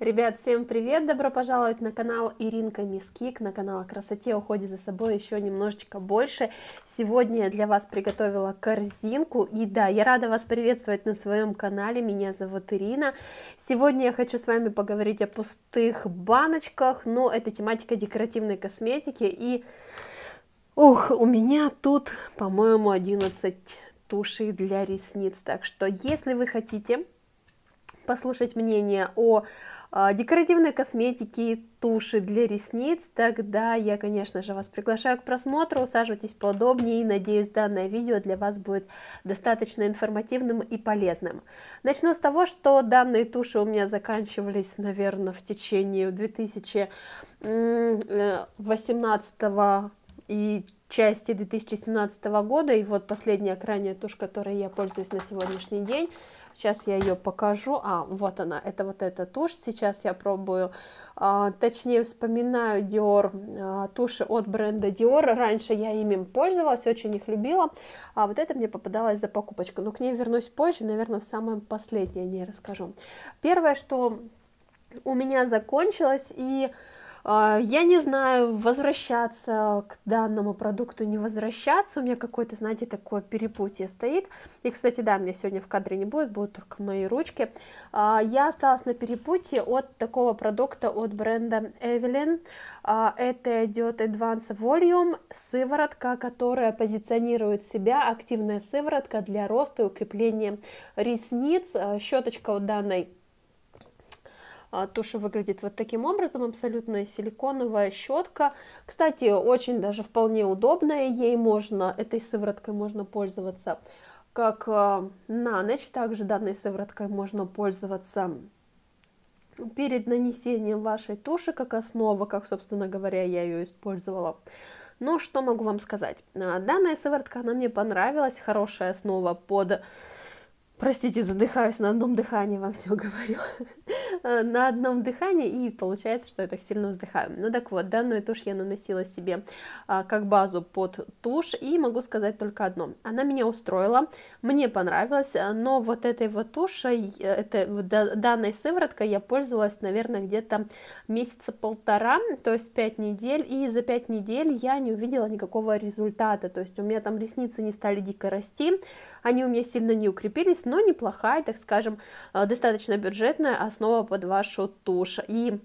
Ребят, всем привет! Добро пожаловать на канал Иринка Мискик, на канал о красоте, уходе за собой еще немножечко больше. Сегодня я для вас приготовила корзинку, и да, я рада вас приветствовать на своем канале, меня зовут Ирина. Сегодня я хочу с вами поговорить о пустых баночках, но это тематика декоративной косметики, и у меня тут, по-моему, 11 тушей для ресниц, так что если вы хотите послушать мнение о декоративной косметике, туши для ресниц, тогда я, конечно же, вас приглашаю к просмотру, усаживайтесь поудобнее, и надеюсь, данное видео для вас будет достаточно информативным и полезным. Начну с того, что данные туши у меня заканчивались, наверное, в течение 2018 и части 2017 года, и вот последняя крайняя тушь, которой я пользуюсь на сегодняшний день. Сейчас я ее покажу. Вот она, это вот эта тушь. Сейчас я пробую, точнее вспоминаю Dior, туши от бренда Dior. Раньше я ими пользовалась, очень их любила. А вот это мне попадалось за покупочку. Но к ней вернусь позже, наверное, в самое последнее о ней расскажу. Первое, что у меня закончилось, и я не знаю, возвращаться к данному продукту, не возвращаться, у меня какое-то, знаете, такое перепутье стоит, и, кстати, да, меня сегодня в кадре не будет, будут только мои ручки. Я осталась на перепутье от такого продукта от бренда Eveline, это идет Advanced Volume, сыворотка, которая позиционирует себя, активная сыворотка для роста и укрепления ресниц, щеточка вот данной тушь выглядит вот таким образом, абсолютно силиконовая щетка, кстати, очень даже вполне удобная, ей можно, этой сывороткой можно пользоваться как на ночь, также данной сывороткой можно пользоваться перед нанесением вашей туши как основа, как, собственно говоря, я ее использовала. Но что могу вам сказать, данная сыворотка, она мне понравилась, хорошая основа под... Простите, задыхаюсь, на одном дыхании вам все говорю. На одном дыхании, и получается, что я так сильно вздыхаю. Ну так вот, данную тушь я наносила себе как базу под тушь, и могу сказать только одно. Она меня устроила, мне понравилась, но вот этой вот тушей, данной сывороткой я пользовалась, наверное, где-то месяца полтора, то есть 5 недель, и за 5 недель я не увидела никакого результата, то есть у меня там ресницы не стали дико расти, они у меня сильно не укрепились, но неплохая, так скажем, достаточно бюджетная основа под вашу тушь, и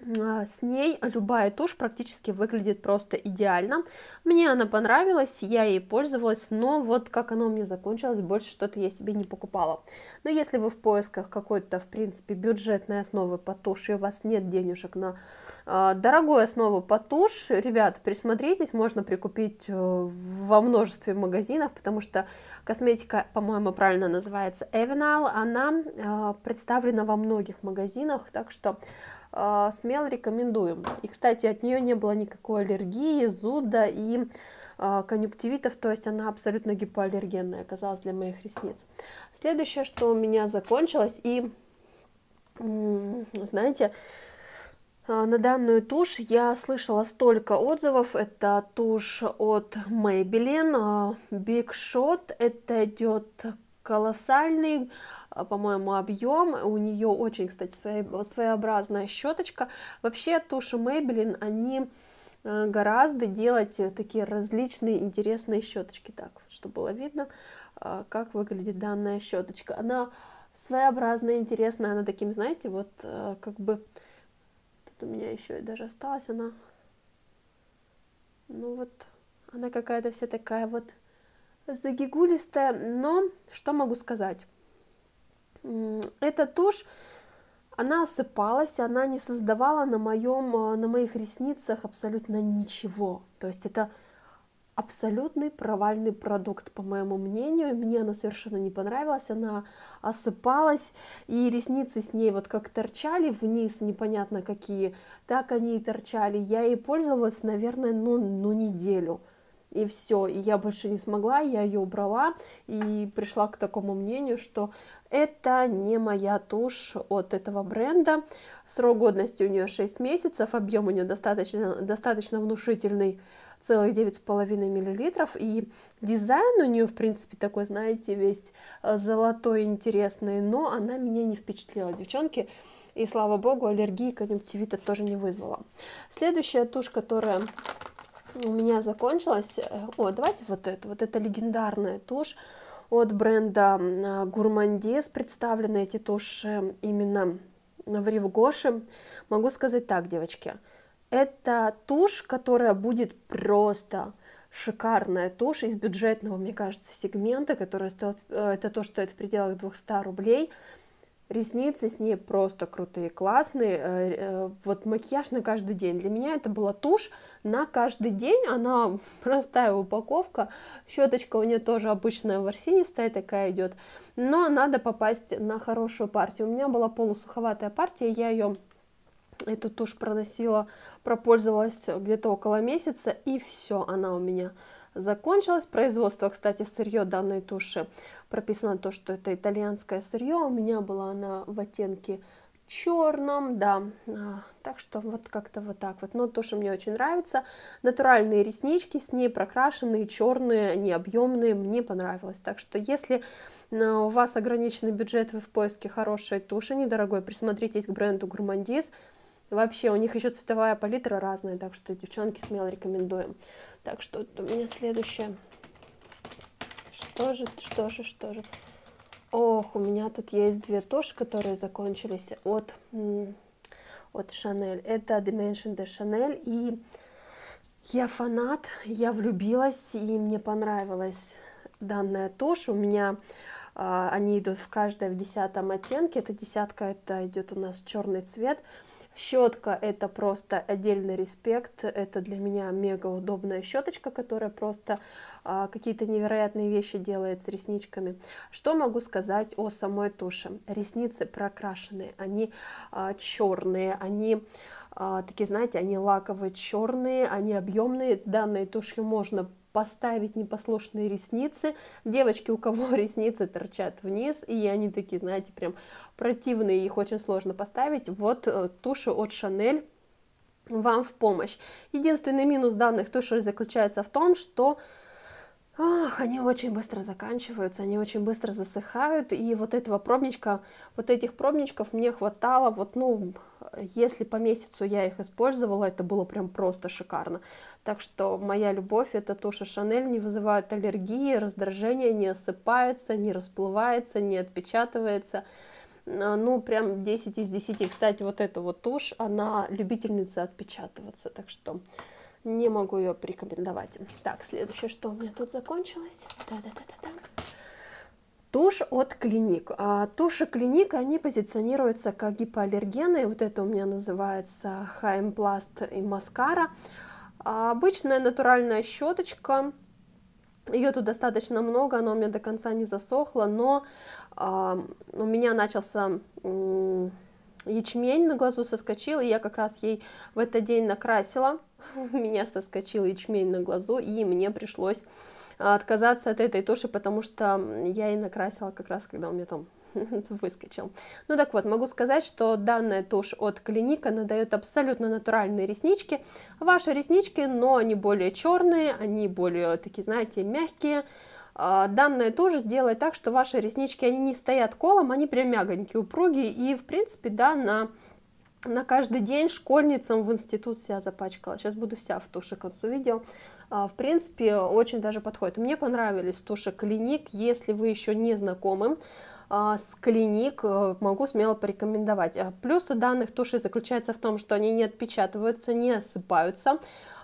с ней любая тушь практически выглядит просто идеально. Мне она понравилась, я ей пользовалась, но вот как она у меня закончилась, больше что-то я себе не покупала. Но если вы в поисках какой-то, в принципе, бюджетной основы под тушь, и у вас нет денежек на дорогую основу под тушь, ребят, присмотритесь, можно прикупить во множестве магазинов, потому что косметика, по-моему, правильно называется Avenal, она представлена во многих магазинах, так что смело рекомендуем. И, кстати, от нее не было никакой аллергии, зуда и конъюнктивитов, то есть она абсолютно гипоаллергенная оказалась для моих ресниц. Следующее, что у меня закончилось, и, знаете, на данную тушь я слышала столько отзывов, это тушь от Maybelline, Big Shot, это идет колоссальный, по-моему, объем, у нее очень, кстати, своеобразная щеточка. Вообще туши Maybelline, они гораздо делать такие различные интересные щеточки, так, чтобы было видно, как выглядит данная щеточка. Она своеобразная, интересная, она таким, знаете, вот как бы, тут у меня еще и даже осталась она, ну вот, она какая-то вся такая вот загигулистая, но что могу сказать, эта тушь, она осыпалась, она не создавала на моих ресницах абсолютно ничего, то есть это абсолютный провальный продукт, по моему мнению, мне она совершенно не понравилась, она осыпалась, и ресницы с ней вот как торчали вниз, непонятно какие, так они и торчали, я ей пользовалась, наверное, ну неделю, и все, и я больше не смогла, я ее убрала, и пришла к такому мнению, что это не моя тушь от этого бренда, срок годности у нее 6 месяцев, объем у нее достаточно внушительный, целых 9,5 мл, и дизайн у нее, в принципе, такой, знаете, весь золотой, интересный, но она меня не впечатлила, девчонки, и, слава богу, аллергии конъюнктивита тоже не вызвала. Следующая тушь, которая у меня закончилась, давайте вот эта легендарная тушь от бренда Gourmandise, представлены эти туши именно в Ривгоше. Могу сказать так, девочки, это тушь, которая будет просто шикарная тушь из бюджетного, мне кажется, сегмента, которая стоит, это то, что стоит в пределах 200 рублей. Ресницы с ней просто крутые, классные, вот макияж на каждый день. Для меня это была тушь на каждый день, она простая упаковка, щеточка у нее тоже обычная ворсинистая такая идет, но надо попасть на хорошую партию. У меня была полусуховатая партия, я эту тушь пропользовалась где-то около месяца, и все, она у меня закончилась. Производство, кстати, сырье данной туши, прописано то, что это итальянское сырье, у меня была она в оттенке черном, да, так что вот как-то вот так вот, но тушь мне очень нравится, натуральные реснички с ней, прокрашенные, черные, они объемные, мне понравилось, так что если у вас ограниченный бюджет, вы в поиске хорошей туши, недорогой, присмотритесь к бренду Gourmandise. Вообще, у них еще цветовая палитра разная, так что, девчонки, смело рекомендуем. Так что у меня следующее. Что же. Ох, у меня тут есть две туши, которые закончились от Chanel. Это Dimensions de Chanel. И я фанат, я влюбилась, и мне понравилась данная тушь. У меня... Они идут в каждой в 10 оттенке. Это десятка, это идет у нас черный цвет. Щетка — это просто отдельный респект, это для меня мега удобная щеточка, которая просто какие-то невероятные вещи делает с ресничками. Что могу сказать о самой туши? Ресницы прокрашенные, они черные, они такие, знаете, они лаковые, черные, они объемные. С данной тушью можно поставить непослушные ресницы. Девочки, у кого ресницы торчат вниз, и они такие, знаете, прям противные, их очень сложно поставить, вот туши от Chanel вам в помощь. Единственный минус данных тушей заключается в том, что они очень быстро заканчиваются, они очень быстро засыхают, и вот этого пробничка, вот этих пробничков мне хватало, если по месяцу я их использовала, это было прям просто шикарно. Так что моя любовь, это туши Chanel, не вызывают аллергии, раздражения, не осыпаются, не расплывается, не отпечатывается. Ну, прям 10 из 10. Кстати, вот эта вот тушь, она любительница отпечатываться, так что... Не могу ее порекомендовать. Так, следующее, что у меня тут закончилось. Тушь от Clinique. Туши Clinique, они позиционируются как гипоаллергенные. Вот это у меня называется High Plast и маскара. Обычная натуральная щеточка. Ее тут достаточно много, она у меня до конца не засохла, но у меня начался... ячмень на глазу соскочил, и я как раз ей в этот день накрасила, у меня соскочил ячмень на глазу, и мне пришлось отказаться от этой туши, потому что я и накрасила как раз, когда у меня там выскочил. Ну так вот, могу сказать, что данная тушь от Clinique, она дает абсолютно натуральные реснички, ваши реснички, но они более черные, они более такие, знаете, мягкие. Данная тушь делает так, что ваши реснички, они не стоят колом, они прям мягонькие, упругие, и, в принципе, да, на каждый день школьницам в институт себя запачкала. Сейчас буду вся в туши к концу видео. В принципе, очень даже подходит. Мне понравились туши Clinique, если вы еще не знакомы с Clinique, могу смело порекомендовать. Плюсы данных тушей заключаются в том, что они не отпечатываются, не осыпаются,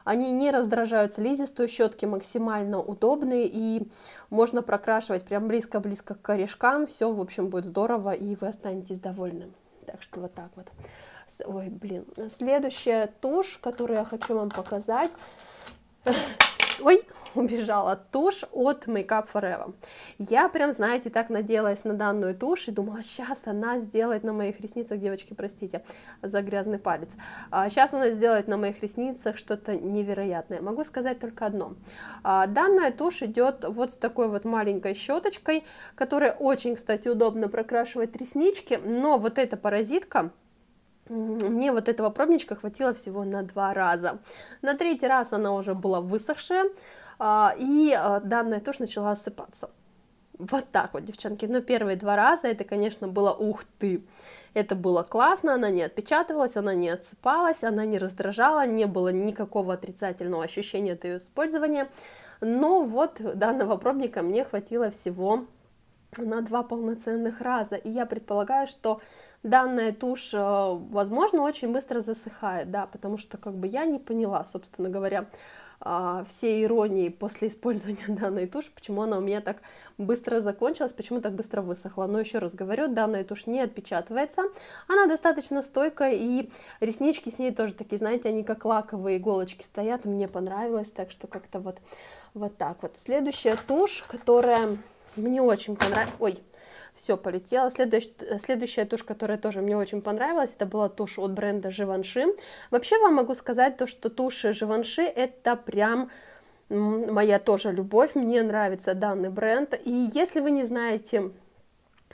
они не раздражают слизистую, щетки максимально удобные, и можно прокрашивать прям близко-близко к корешкам, все, в общем, будет здорово, и вы останетесь довольны. Так что вот так вот. Ой, блин. Следующая тушь, которую я хочу вам показать... Ой, убежала тушь от Makeup Forever. Я прям, знаете, так надеялась на данную тушь и думала, сейчас она сделает на моих ресницах, девочки, простите за грязный палец, сейчас она сделает на моих ресницах что-то невероятное. Могу сказать только одно. Данная тушь идет вот с такой вот маленькой щеточкой, которая очень, кстати, удобно прокрашивать реснички, но вот эта паразитка, Мне вот этого пробничка хватило всего на 2 раза. На 3-й раз она уже была высохшая, и данная тушь начала осыпаться. Вот так вот, девчонки. Но первые 2 раза это, конечно, было ух ты. Это было классно, она не отпечатывалась, она не отсыпалась, она не раздражала, не было никакого отрицательного ощущения от ее использования. Но вот данного пробника мне хватило всего на 2 полноценных раза. И я предполагаю, что данная тушь, возможно, очень быстро засыхает, да, потому что как бы я не поняла, собственно говоря, всей иронии после использования данной туши, почему она у меня так быстро закончилась, почему так быстро высохла. Но еще раз говорю, данная тушь не отпечатывается, она достаточно стойкая, и реснички с ней тоже такие, знаете, они как лаковые иголочки стоят, мне понравилось, так что как-то вот так вот. Следующая тушь, которая мне очень понравилась, ой, все полетело. Следующая тушь, которая тоже мне очень понравилась, это была тушь от бренда Givenchy. Вообще вам могу сказать то, что туши Givenchy это прям моя тоже любовь, мне нравится данный бренд. И если вы не знаете,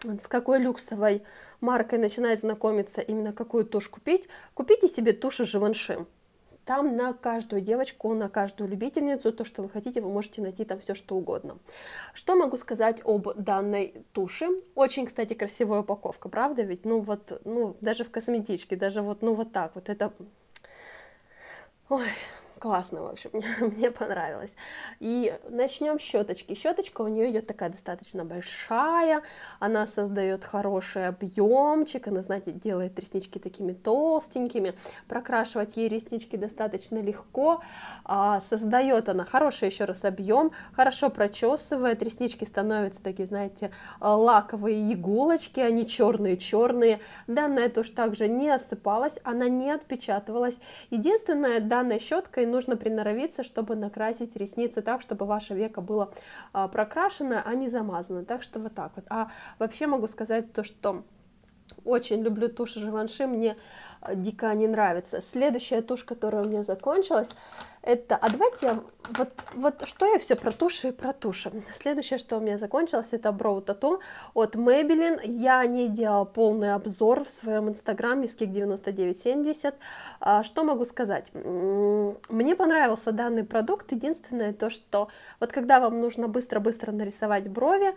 с какой люксовой маркой начинать знакомиться, именно какую тушь купить, купите себе туши Givenchy. Там на каждую девочку, на каждую любительницу, то, что вы хотите, вы можете найти там все, что угодно. Что могу сказать об данной туши? Очень, кстати, красивая упаковка, правда ведь? Ну вот, ну даже в косметичке, даже вот, ну вот так вот, это... Ой, классно, в общем, мне понравилось. И начнем с щеточки. Щеточка у нее идет такая достаточно большая, она создает хороший объемчик, она, знаете, делает реснички такими толстенькими, прокрашивать ей реснички достаточно легко, создает она хороший, еще раз, объем, хорошо прочесывает, реснички становятся такие, знаете, лаковые иголочки, они черные-черные. Данная тушь также не осыпалась, она не отпечатывалась. Единственное, данная щетка, нужно приноровиться, чтобы накрасить ресницы так, чтобы ваше веко было прокрашено, а не замазано. Так что вот так вот. А вообще могу сказать то, что очень люблю туши Givenchy, мне дико не нравится. Следующая тушь, которая у меня закончилась, это... А давайте я... Вот что я все про туши и про туши. Следующее, что у меня закончилось, это Brow Tattoo от Maybelline. Я не делала полный обзор в своем инстаграме, miskik9970. Что могу сказать? Мне понравился данный продукт. Единственное то, что вот когда вам нужно быстро-быстро нарисовать брови,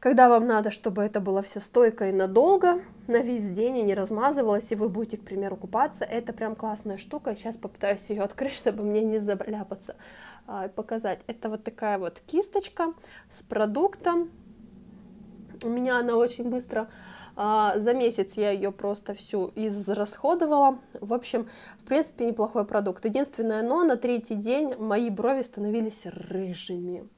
когда вам надо, чтобы это было все стойко и надолго, на весь день и не размазывалось, и вы будете, к примеру, купаться, это прям классная штука. Сейчас попытаюсь ее открыть, чтобы мне не заляпаться, и показать. Это вот такая вот кисточка с продуктом. У меня она очень быстро, за месяц я ее просто всю израсходовала. В общем, в принципе, неплохой продукт. Единственное, но на 3-й день мои брови становились рыжими.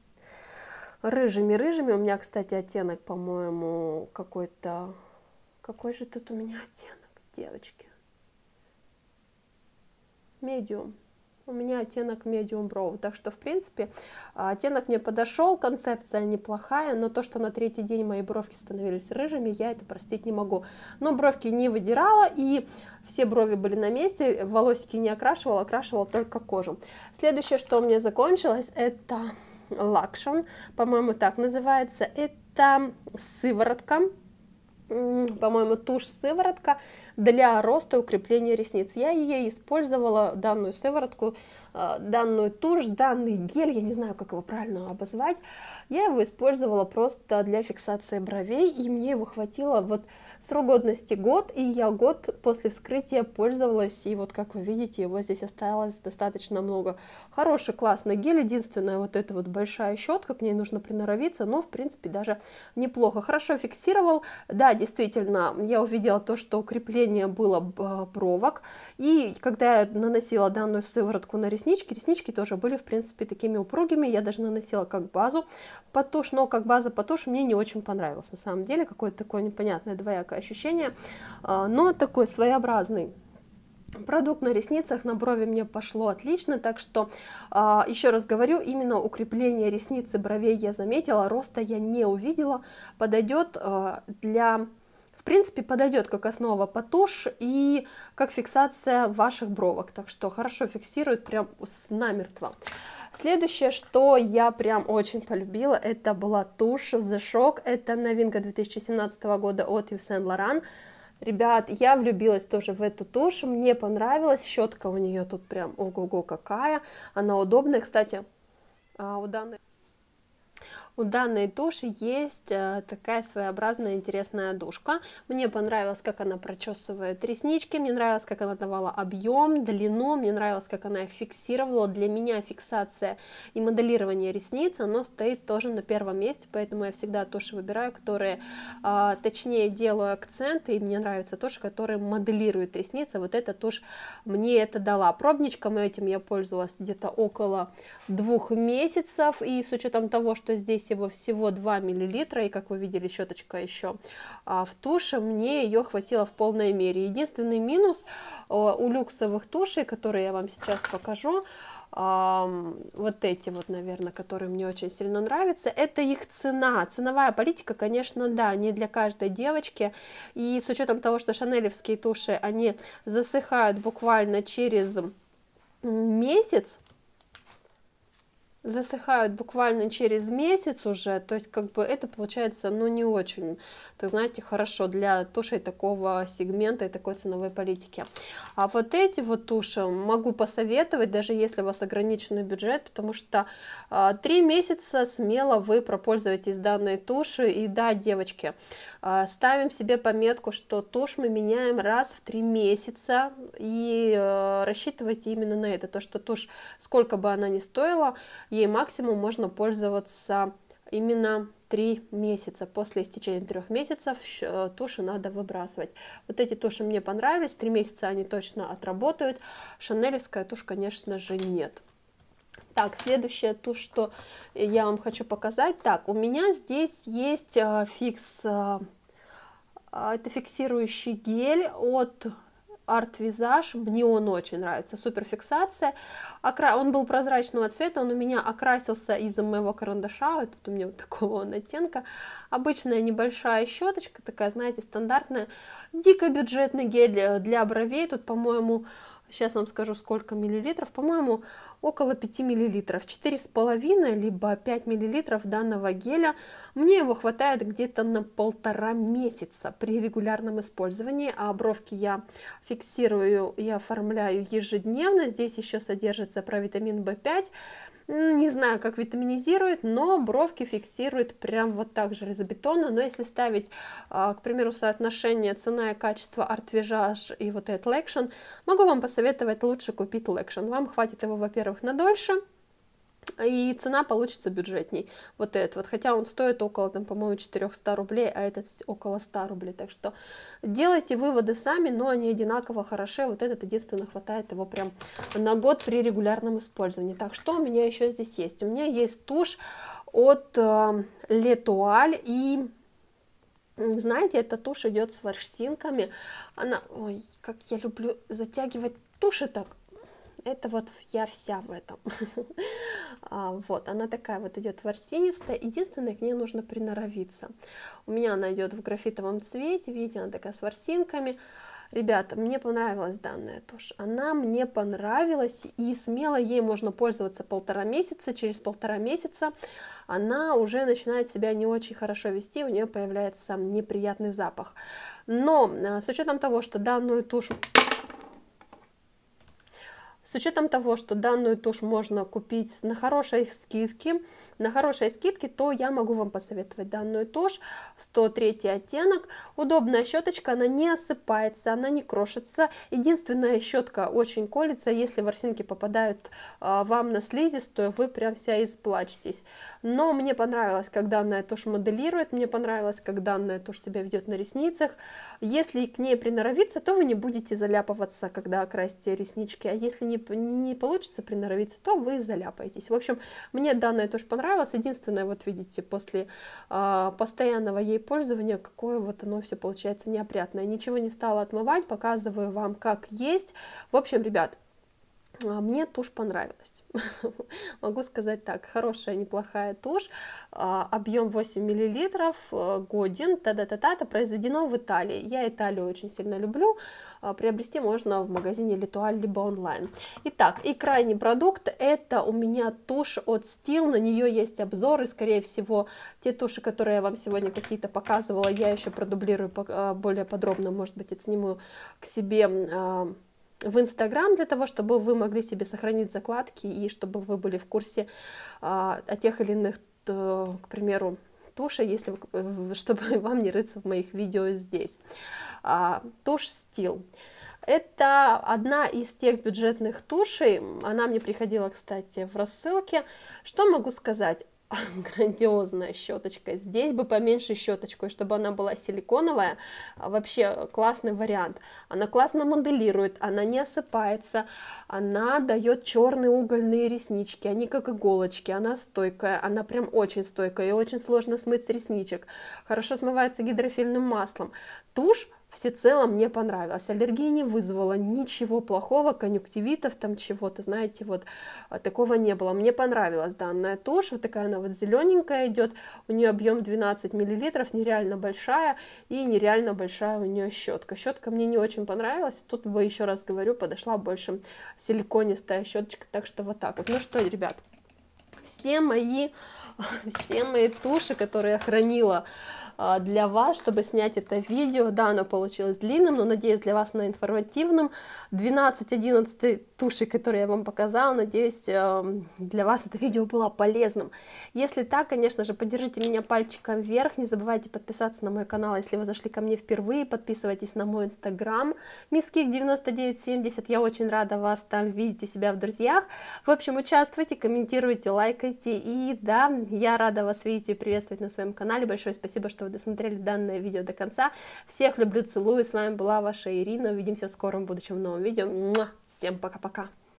Рыжими-рыжими. У меня, кстати, оттенок, по-моему, какой-то... Какой же тут у меня оттенок, девочки? Медиум. У меня оттенок медиум броу. Так что, в принципе, оттенок мне подошел, концепция неплохая, но то, что на 3-й день мои бровки становились рыжими, я это простить не могу. Но бровки не выдирала, и все брови были на месте, волосики не окрашивала, окрашивала только кожу. Следующее, что у меня закончилось, это... Лакшон, по-моему, так называется, это сыворотка, по-моему, тушь-сыворотка для роста и укрепления ресниц. Я ей использовала данную сыворотку, данную тушь, данный гель, я не знаю, как его правильно обозвать, я его использовала просто для фиксации бровей, и мне его хватило, вот срок годности 1 год, и я 1 год после вскрытия пользовалась, и вот как вы видите, его здесь осталось достаточно много. Хороший, классный гель, единственное, вот эта вот большая щетка, к ней нужно приноровиться, но в принципе даже неплохо, хорошо фиксировал, да, действительно, я увидела то, что укрепление было бровок, и когда я наносила данную сыворотку на реснички тоже были, в принципе, такими упругими, я даже наносила как базу под тушь, но как база под тушь мне не очень понравилась, на самом деле, какое-то такое непонятное двоякое ощущение, но такой своеобразный продукт на ресницах, на брови мне пошло отлично, так что, еще раз говорю, именно укрепление ресниц и бровей я заметила, роста я не увидела, подойдет для... В принципе, подойдет как основа под тушь и как фиксация ваших бровок. Так что хорошо фиксирует, прям намертво. Следующее, что я прям очень полюбила, это была тушь The Shock. Это новинка 2017 года от Yves Saint Laurent. Ребят, я влюбилась тоже в эту тушь, мне понравилась, щетка у нее тут прям ого-го какая, она удобная, кстати, у данной туши есть такая своеобразная интересная душка. Мне понравилось, как она прочесывает реснички, мне нравилось, как она давала объем, длину, мне нравилось, как она их фиксировала. Для меня фиксация и моделирование ресниц, оно стоит тоже на первом месте, поэтому я всегда туши выбираю, которые, точнее, делаю акценты, и мне нравятся туши, которые моделируют ресницы. Вот эта тушь мне это дала. Пробничком этим я пользовалась где-то около 2 месяцев, и с учетом того, что здесь его всего 2 миллилитра, и, как вы видели, щеточка еще в туше, мне ее хватило в полной мере. Единственный минус у люксовых тушей, которые я вам сейчас покажу, вот эти вот, наверное, которые мне очень сильно нравятся, это их цена. Ценовая политика, конечно, да, не для каждой девочки, и с учетом того, что шанелевские туши, они засыхают буквально через месяц, уже, то есть как бы это получается, ну, не очень, так знаете, хорошо для тушей такого сегмента и такой ценовой политики. А вот эти вот туши могу посоветовать, даже если у вас ограниченный бюджет, потому что 3 месяца смело вы пропользуетесь данной туши. И да, девочки, ставим себе пометку, что тушь мы меняем раз в 3 месяца, и рассчитывайте именно на это, то что тушь, сколько бы она ни стоила, ей максимум можно пользоваться именно 3 месяца. После истечения 3 месяцев туши надо выбрасывать. Вот эти туши мне понравились, 3 месяца они точно отработают. Шанелевская тушь, конечно же, нет. Так, следующее то, что я вам хочу показать. Так, у меня здесь есть фиксирующий гель от Арт-визаж, мне он очень нравится, супер фиксация, он был прозрачного цвета, он у меня окрасился из-за моего карандаша, тут у меня вот такого он оттенка, обычная небольшая щеточка, такая, знаете, стандартная, дико бюджетный гель для бровей, тут, по-моему, сейчас вам скажу, сколько миллилитров, по-моему, около 5 миллилитров, 4,5 либо 5 миллилитров данного геля, мне его хватает где-то на 1,5 месяца при регулярном использовании, а бровки я фиксирую и оформляю ежедневно, здесь еще содержится провитамин В5, не знаю, как витаминизирует, но бровки фиксирует прям вот так железобетонно. Но если ставить, к примеру, соотношение цена и качество Арт-визаж и вот этот L'Action, могу вам посоветовать лучше купить L'Action. Вам хватит его, во-первых, на дольше, и цена получится бюджетней. Вот этот вот, хотя он стоит около, там, по-моему, 400 рублей, а этот около 100 рублей. Так что делайте выводы сами, но они одинаково хороши. Вот этот единственно хватает его прям на год при регулярном использовании. Так, что у меня еще здесь есть? У меня есть тушь от L'Etoile, и знаете, эта тушь идет с ворсинками. Она, ой, как я люблю затягивать туши так. Это вот я вся в этом. Вот, она такая вот идет ворсинистая. Единственное, к ней нужно приноровиться. У меня она идет в графитовом цвете. Видите, она такая с ворсинками. Ребята, мне понравилась данная тушь, она мне понравилась, и смело ей можно пользоваться 1,5 месяца, через 1,5 месяца она уже начинает себя не очень хорошо вести, у нее появляется неприятный запах. Но с учетом того, что данную тушь можно купить на хорошие скидки, то я могу вам посоветовать данную тушь, 103 оттенок, удобная щеточка, она не осыпается, она не крошится, единственная щетка очень колется, если ворсинки попадают вам на слизистую, вы прям вся исплачетесь. Но мне понравилось, как данная тушь моделирует, мне понравилось, как данная тушь себя ведет на ресницах, если к ней приноровиться, то вы не будете заляпываться, когда окрасите реснички, а если не получится приноровиться, то вы заляпаетесь. В общем, мне данная тушь понравилась. Единственное, вот видите, после постоянного ей пользования, какое вот оно все получается неопрятное. Ничего не стала отмывать, показываю вам как есть. В общем, ребят, Мне тушь понравилась, могу сказать так, хорошая, неплохая тушь, объем 8 мл, годен, та-да-та-та-та, произведено в Италии. Я Италию очень сильно люблю, приобрести можно в магазине L'Etoile, либо онлайн. Итак, и крайний продукт, это у меня тушь от Stila, на нее есть обзоры, скорее всего, те туши, которые я вам сегодня какие-то показывала, я еще продублирую более подробно, может быть, сниму к себе в Инстаграм, для того, чтобы вы могли себе сохранить закладки и чтобы вы были в курсе о тех или иных, к примеру, туши, если вы, чтобы вам не рыться в моих видео здесь. Тушь Stila. Это одна из тех бюджетных тушей, она мне приходила, кстати, в рассылке. Что могу сказать? Грандиозная щеточка, здесь бы поменьше щеточку, чтобы она была силиконовая, вообще классный вариант, она классно моделирует, она не осыпается, она дает черные угольные реснички, они как иголочки, она стойкая, она прям очень стойкая, ее очень сложно смыть с ресничек, хорошо смывается гидрофильным маслом, тушь всецело мне понравилось, аллергии не вызвало, ничего плохого, конъюнктивитов там чего-то, знаете, вот такого не было, мне понравилась данная тушь, вот такая она вот зелененькая идет, у нее объем 12 мл, нереально большая, и нереально большая у нее щетка, щетка мне не очень понравилась, тут бы еще раз говорю, подошла больше силиконистая щеточка, так что вот так вот. Ну что, ребят, все мои туши, которые я хранила для вас, чтобы снять это видео, да, оно получилось длинным, но надеюсь для вас на информативным, 12-11 тушей, которые я вам показала, надеюсь для вас это видео было полезным, если так, конечно же, поддержите меня пальчиком вверх, не забывайте подписаться на мой канал, если вы зашли ко мне впервые, подписывайтесь на мой Инстаграм, Мискик9970, я очень рада вас там видеть у себя в друзьях, в общем, участвуйте, комментируйте, лайкайте, и да, я рада вас видеть и приветствовать на своем канале, большое спасибо, что вы досмотрели данное видео до конца. Всех люблю, целую. С вами была ваша Ирина. Увидимся в скором будущем в новом видео. Всем пока-пока.